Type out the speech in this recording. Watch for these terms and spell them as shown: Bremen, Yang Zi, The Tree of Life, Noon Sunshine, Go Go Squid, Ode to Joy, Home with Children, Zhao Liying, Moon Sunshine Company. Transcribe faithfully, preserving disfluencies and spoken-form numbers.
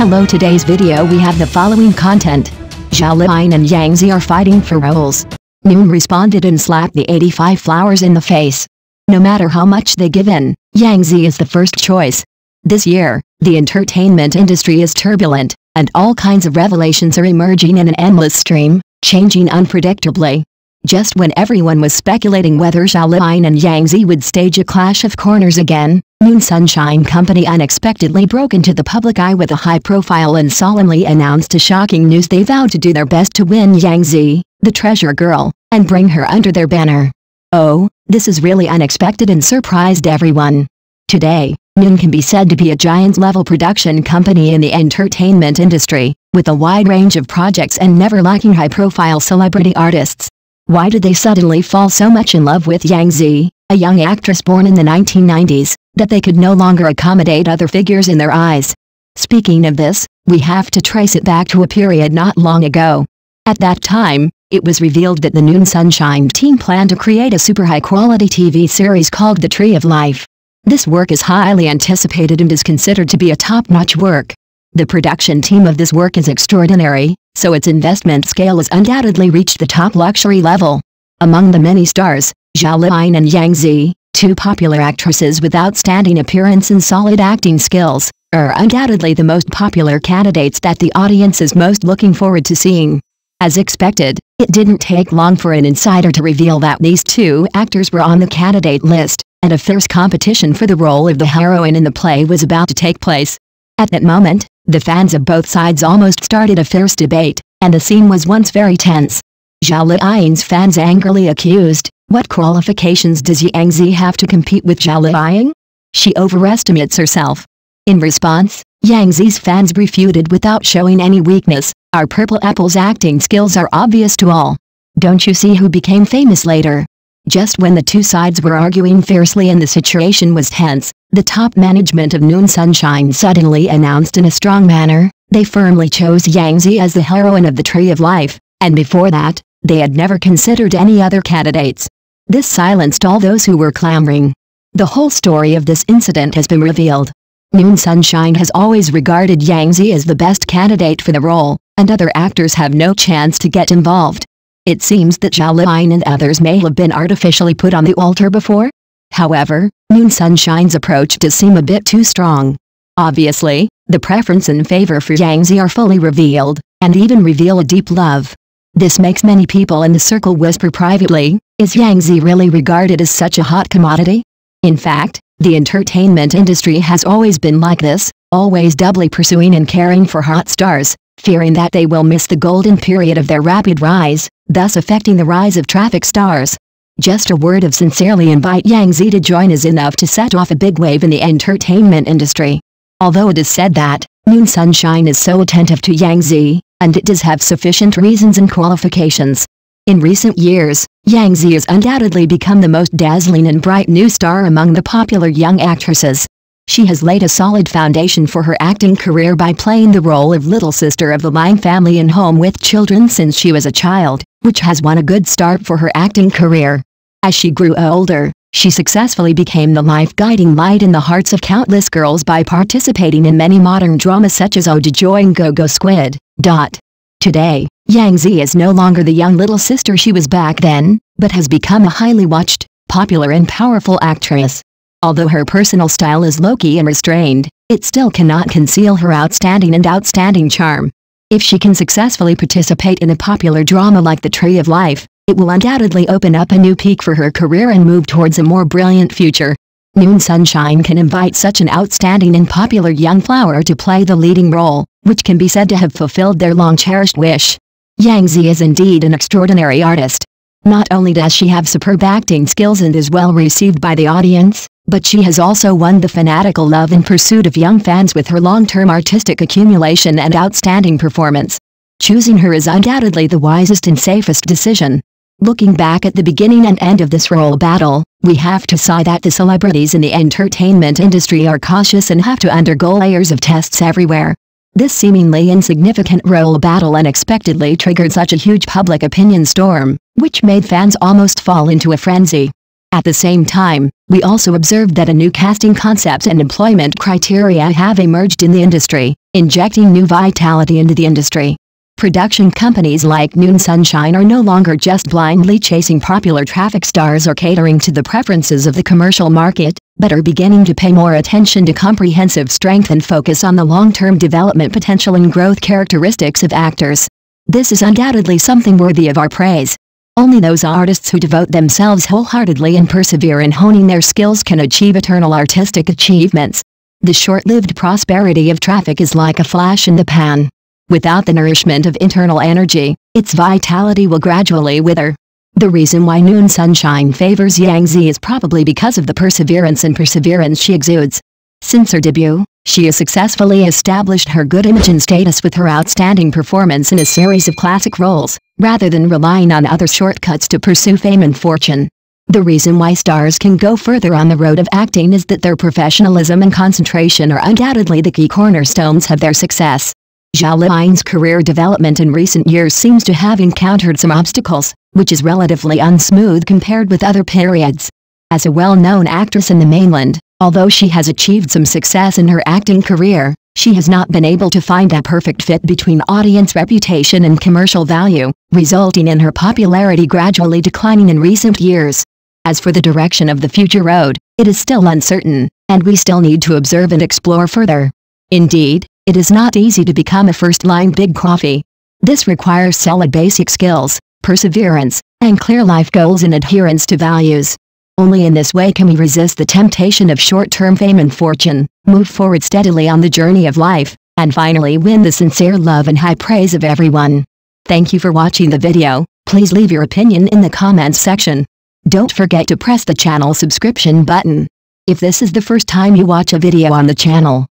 Hello, today's video we have the following content. Zhao Liying and Yang Zi are fighting for roles. Noon responded and slapped the eighty-five flowers in the face. No matter how much they give in, Yang Zi is the first choice. This year, the entertainment industry is turbulent, and all kinds of revelations are emerging in an endless stream, changing unpredictably. Just when everyone was speculating whether Zhao Liying and Yang Zi would stage a clash of corners again, Moon Sunshine Company unexpectedly broke into the public eye with a high profile and solemnly announced a shocking news. They vowed to do their best to win Yang Zi, the treasure girl, and bring her under their banner. Oh, this is really unexpected and surprised everyone. Today, Noon can be said to be a giant-level production company in the entertainment industry, with a wide range of projects and never lacking high-profile celebrity artists. Why did they suddenly fall so much in love with Yang Zi, a young actress born in the nineteen nineties, that they could no longer accommodate other figures in their eyes? Speaking of this, we have to trace it back to a period not long ago. At that time, it was revealed that the Noon Sunshine team planned to create a super high-quality T V series called The Tree of Life. This work is highly anticipated and is considered to be a top-notch work. The production team of this work is extraordinary, so its investment scale has undoubtedly reached the top luxury level. Among the many stars, Zhao Liying and Yang Zi, two popular actresses with outstanding appearance and solid acting skills, are undoubtedly the most popular candidates that the audience is most looking forward to seeing. As expected, it didn't take long for an insider to reveal that these two actors were on the candidate list, and a fierce competition for the role of the heroine in the play was about to take place. At that moment, the fans of both sides almost started a fierce debate, and the scene was once very tense. Zhao Liying's fans angrily accused, "What qualifications does Yang Zi have to compete with Zhao Liying? She overestimates herself." In response, Yang Zi's fans refuted without showing any weakness, "Our Purple Apple's acting skills are obvious to all. Don't you see who became famous later?" Just when the two sides were arguing fiercely and the situation was tense, the top management of Noon Sunshine suddenly announced in a strong manner, they firmly chose Yang Zi as the heroine of The Tree of Life, and before that, they had never considered any other candidates. This silenced all those who were clamoring. The whole story of this incident has been revealed. Noon Sunshine has always regarded Yang Zi as the best candidate for the role, and other actors have no chance to get involved. It seems that Zhao Liying and others may have been artificially put on the altar before. However, Noon Sunshine's approach does seem a bit too strong. Obviously, the preference and favor for Yang Zi are fully revealed, and even reveal a deep love. This makes many people in the circle whisper privately, is Yang Zi really regarded as such a hot commodity? In fact, the entertainment industry has always been like this, always doubly pursuing and caring for hot stars, fearing that they will miss the golden period of their rapid rise, thus affecting the rise of traffic stars. Just a word of sincerely invite Yang Zi to join is enough to set off a big wave in the entertainment industry. Although it is said that Noon Sunshine is so attentive to Yang Zi, and it does have sufficient reasons and qualifications. In recent years, Yang Zi has undoubtedly become the most dazzling and bright new star among the popular young actresses. She has laid a solid foundation for her acting career by playing the role of little sister of the Liying family in Home with Children since she was a child, which has won a good start for her acting career. As she grew older, she successfully became the life-guiding light in the hearts of countless girls by participating in many modern dramas such as Ode to Joy and Go Go Squid. Today, Yang Zi is no longer the young little sister she was back then, but has become a highly watched, popular and powerful actress. Although her personal style is low-key and restrained, it still cannot conceal her outstanding and outstanding charm. If she can successfully participate in a popular drama like The Tree of Life, it will undoubtedly open up a new peak for her career and move towards a more brilliant future. Noon Sunshine can invite such an outstanding and popular young flower to play the leading role, which can be said to have fulfilled their long-cherished wish. Yang Zi is indeed an extraordinary artist. Not only does she have superb acting skills and is well received by the audience, but she has also won the fanatical love and pursuit of young fans with her long-term artistic accumulation and outstanding performance. Choosing her is undoubtedly the wisest and safest decision. Looking back at the beginning and end of this role battle, we have to say that the celebrities in the entertainment industry are cautious and have to undergo layers of tests everywhere. This seemingly insignificant role battle unexpectedly triggered such a huge public opinion storm, which made fans almost fall into a frenzy. At the same time, we also observed that a new casting concept and employment criteria have emerged in the industry, injecting new vitality into the industry. Production companies like Noon Sunshine are no longer just blindly chasing popular traffic stars or catering to the preferences of the commercial market, but are beginning to pay more attention to comprehensive strength and focus on the long-term development potential and growth characteristics of actors. This is undoubtedly something worthy of our praise. Only those artists who devote themselves wholeheartedly and persevere in honing their skills can achieve eternal artistic achievements. The short-lived prosperity of traffic is like a flash in the pan. Without the nourishment of internal energy, its vitality will gradually wither. The reason why Noon Sunshine favors Yang Zi is probably because of the perseverance and perseverance she exudes. Since her debut, she has successfully established her good image and status with her outstanding performance in a series of classic roles, rather than relying on other shortcuts to pursue fame and fortune. The reason why stars can go further on the road of acting is that their professionalism and concentration are undoubtedly the key cornerstones of their success. Zhao Liying's career development in recent years seems to have encountered some obstacles, which is relatively unsmooth compared with other periods. As a well-known actress in the mainland, although she has achieved some success in her acting career, she has not been able to find that perfect fit between audience reputation and commercial value, resulting in her popularity gradually declining in recent years. As for the direction of the future road, it is still uncertain, and we still need to observe and explore further. Indeed, it is not easy to become a first-line big coffee. This requires solid basic skills, perseverance, and clear life goals and adherence to values. Only in this way can we resist the temptation of short-term fame and fortune, move forward steadily on the journey of life, and finally win the sincere love and high praise of everyone. Thank you for watching the video. Please leave your opinion in the comments section. Don't forget to press the channel subscription button. If this is the first time you watch a video on the channel,